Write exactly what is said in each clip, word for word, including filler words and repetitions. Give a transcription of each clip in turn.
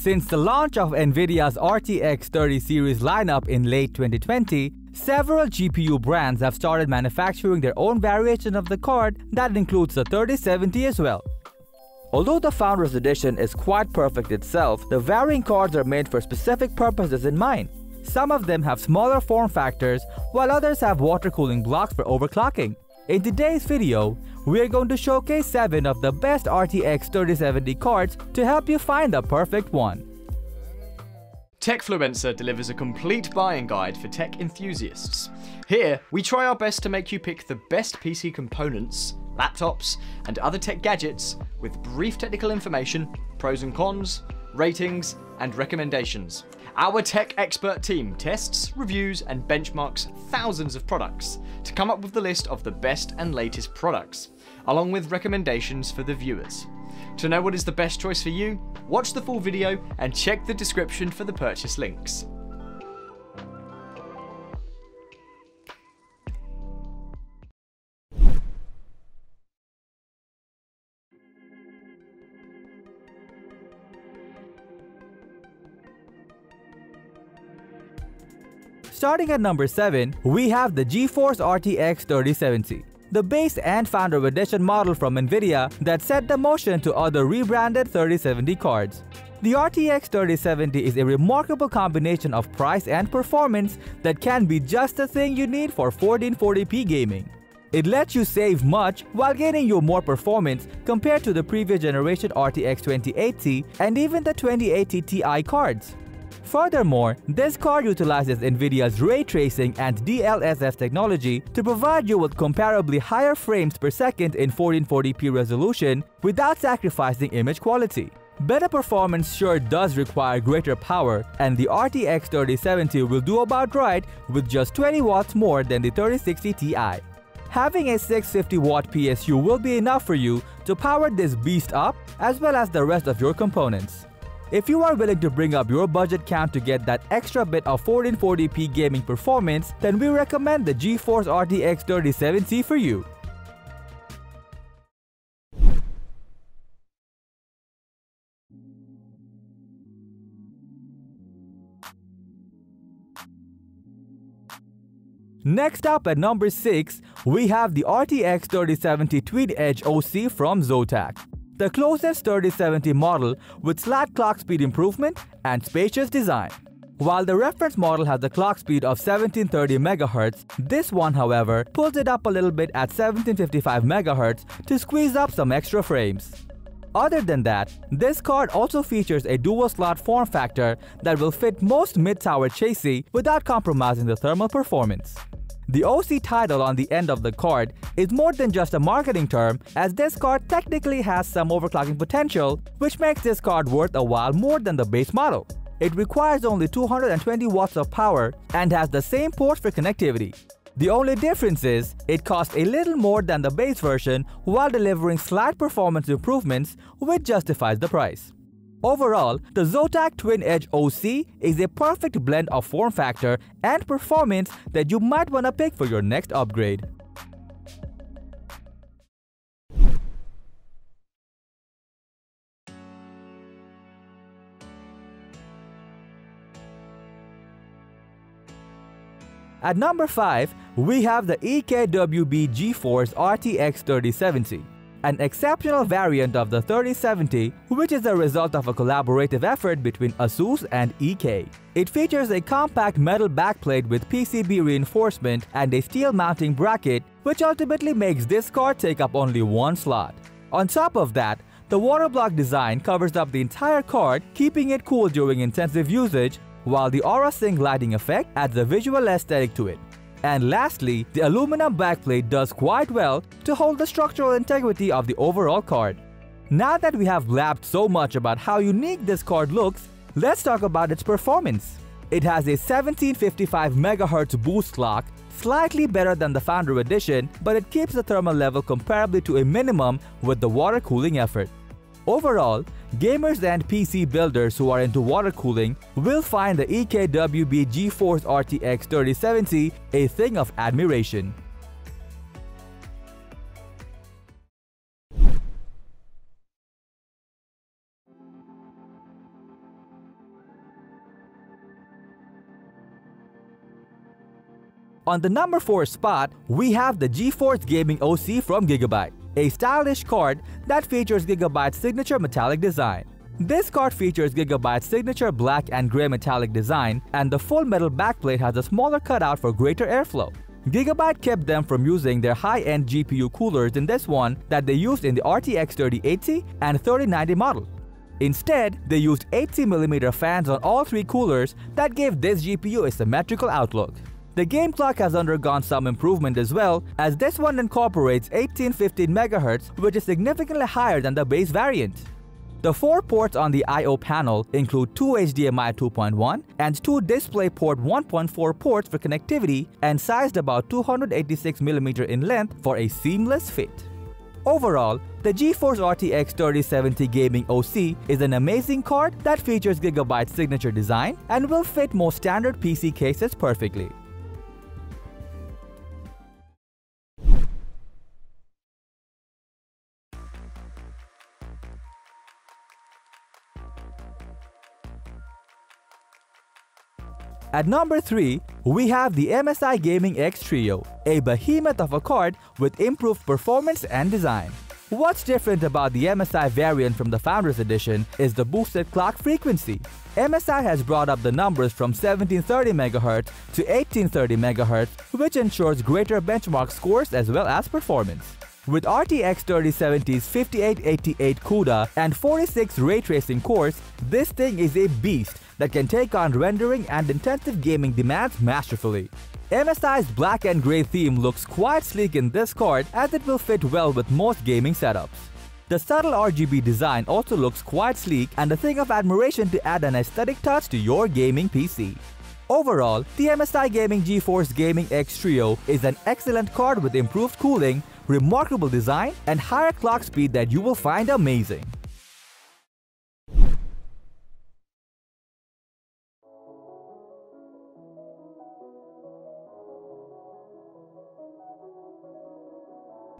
Since the launch of Nvidia's R T X thirty series lineup in late twenty twenty, several G P U brands have started manufacturing their own variation of the card that includes the thirty seventy as well. Although the Founders Edition is quite perfect itself, the varying cards are made for specific purposes in mind. Some of them have smaller form factors, while others have water cooling blocks for overclocking. In today's video, we are going to showcase seven of the best R T X thirty seventy cards to help you find the perfect one. Techfluencer delivers a complete buying guide for tech enthusiasts. Here, we try our best to make you pick the best P C components, laptops, and other tech gadgets with brief technical information, pros and cons, ratings, and recommendations. Our tech expert team tests, reviews, and benchmarks thousands of products to come up with the list of the best and latest products, along with recommendations for the viewers. To know what is the best choice for you, watch the full video and check the description for the purchase links. Starting at number seven, we have the GeForce R T X thirty seventy, the base and Founder Edition model from Nvidia that set the motion to other rebranded thirty seventy cards. The R T X thirty seventy is a remarkable combination of price and performance that can be just the thing you need for fourteen forty p gaming. It lets you save much while getting you more performance compared to the previous generation R T X twenty eighty and even the twenty eighty T I cards. Furthermore, this card utilizes Nvidia's ray tracing and D L S S technology to provide you with comparably higher frames per second in fourteen forty p resolution without sacrificing image quality. Better performance sure does require greater power, and the R T X thirty seventy will do about right with just twenty watts more than the thirty sixty T I. Having a six hundred fifty watt P S U will be enough for you to power this beast up as well as the rest of your components. If you are willing to bring up your budget count to get that extra bit of fourteen forty p gaming performance, then we recommend the GeForce R T X thirty seventy for you. Next up at number six, we have the R T X thirty seventy Twin Edge O C from Zotac, the closest thirty seventy model with slight clock speed improvement and spacious design. While the reference model has a clock speed of seventeen thirty megahertz, this one, however, pulls it up a little bit at seventeen fifty-five megahertz to squeeze up some extra frames. Other than that, this card also features a dual-slot form factor that will fit most mid-tower chassis without compromising the thermal performance. The O C title on the end of the card is more than just a marketing term, as this card technically has some overclocking potential, which makes this card worth a while more than the base model. It requires only two hundred twenty watts of power and has the same ports for connectivity. The only difference is it costs a little more than the base version while delivering slight performance improvements, which justifies the price. Overall, the Zotac Twin Edge O C is a perfect blend of form factor and performance that you might want to pick for your next upgrade. At number five, we have the E K W B GeForce R T X thirty seventy. An exceptional variant of the thirty seventy, which is the result of a collaborative effort between ASUS and E K. It features a compact metal backplate with P C B reinforcement and a steel mounting bracket, which ultimately makes this card take up only one slot. On top of that, the water block design covers up the entire card, keeping it cool during intensive usage, while the Aura Sync lighting effect adds a visual aesthetic to it. And lastly, the aluminum backplate does quite well to hold the structural integrity of the overall card. Now that we have blabbed so much about how unique this card looks, let's talk about its performance. It has a seventeen fifty-five megahertz boost clock, slightly better than the Founder Edition, but it keeps the thermal level comparably to a minimum with the water cooling effort. Overall, gamers and P C builders who are into water cooling will find the E K W B GeForce R T X thirty seventy a thing of admiration. On the number four spot, we have the GeForce Gaming O C from Gigabyte, a stylish card that features Gigabyte's signature metallic design. This card features Gigabyte's signature black and gray metallic design, and the full metal backplate has a smaller cutout for greater airflow. Gigabyte kept them from using their high-end G P U coolers in this one that they used in the R T X thirty eighty and thirty ninety model. Instead, they used eighty millimeter fans on all three coolers that gave this G P U a symmetrical outlook. The game clock has undergone some improvement as well, as this one incorporates eighteen fifteen megahertz, which is significantly higher than the base variant. The four ports on the I O panel include two H D M I two point one and two DisplayPort one point four ports for connectivity, and sized about two hundred eighty-six millimeters in length for a seamless fit. Overall, the GeForce R T X thirty seventy Gaming O C is an amazing card that features Gigabyte's signature design and will fit most standard P C cases perfectly. At number three, we have the M S I Gaming X Trio, a behemoth of a card with improved performance and design. What's different about the M S I variant from the Founders Edition is the boosted clock frequency. M S I has brought up the numbers from seventeen thirty megahertz to eighteen thirty megahertz, which ensures greater benchmark scores as well as performance. With R T X thirty seventy's fifty-eight eighty-eight CUDA and forty-six ray tracing cores, this thing is a beast that can take on rendering and intensive gaming demands masterfully. M S I's black and gray theme looks quite sleek in this card, as it will fit well with most gaming setups. The subtle R G B design also looks quite sleek and a thing of admiration to add an aesthetic touch to your gaming P C. Overall, the M S I Gaming GeForce Gaming X Trio is an excellent card with improved cooling, remarkable design, and higher clock speed that you will find amazing.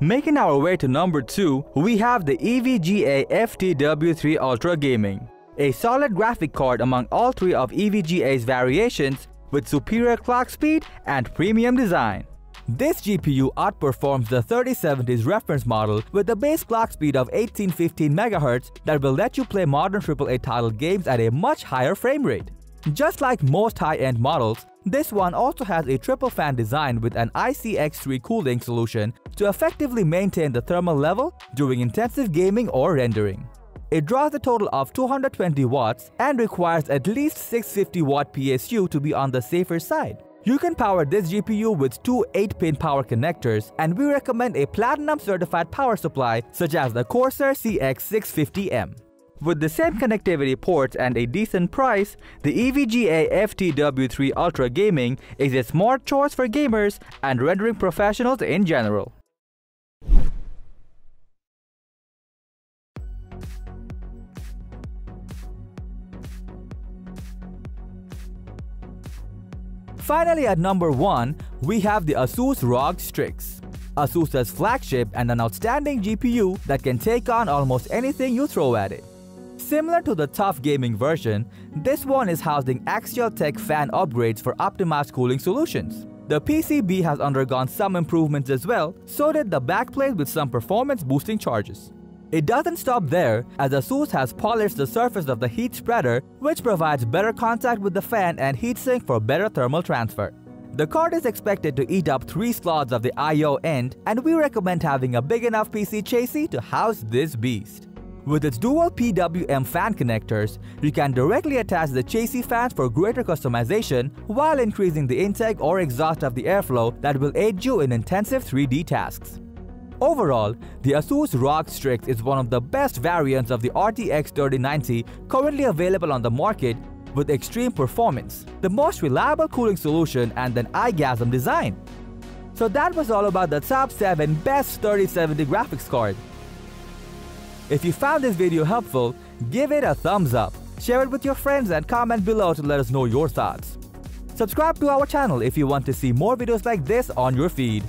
Making our way to number two, we have the E V G A F T W three Ultra Gaming, a solid graphic card among all three of E V G A's variations with superior clock speed and premium design. This G P U outperforms the thirty seventy's reference model with a base clock speed of eighteen fifteen megahertz that will let you play modern triple A title games at a much higher frame rate. Just like most high-end models, this one also has a triple fan design with an I C X three cooling solution to effectively maintain the thermal level during intensive gaming or rendering. It draws a total of two hundred twenty watts and requires at least six hundred fifty watt P S U to be on the safer side. You can power this G P U with two eight pin power connectors, and we recommend a platinum certified power supply such as the Corsair C X six fifty M. With the same connectivity ports and a decent price, the E V G A F T W three Ultra Gaming is a smart choice for gamers and rendering professionals in general. Finally, at number one, we have the ASUS R O G Strix, ASUS's flagship and an outstanding G P U that can take on almost anything you throw at it. Similar to the TUF Gaming version, this one is housing Axial Tech fan upgrades for optimized cooling solutions. The P C B has undergone some improvements as well, so did the backplate with some performance boosting charges. It doesn't stop there, as ASUS has polished the surface of the heat spreader, which provides better contact with the fan and heatsink for better thermal transfer. The card is expected to eat up three slots of the I O end, and we recommend having a big enough P C chassis to house this beast. With its dual P W M fan connectors, you can directly attach the chassis fans for greater customization while increasing the intake or exhaust of the airflow that will aid you in intensive three D tasks. Overall, the ASUS R O G Strix is one of the best variants of the R T X thirty ninety currently available on the market, with extreme performance, the most reliable cooling solution, and an eye-gasm design. So that was all about the top seven best thirty seventy graphics card. If you found this video helpful, give it a thumbs up, share it with your friends, and comment below to let us know your thoughts. Subscribe to our channel if you want to see more videos like this on your feed.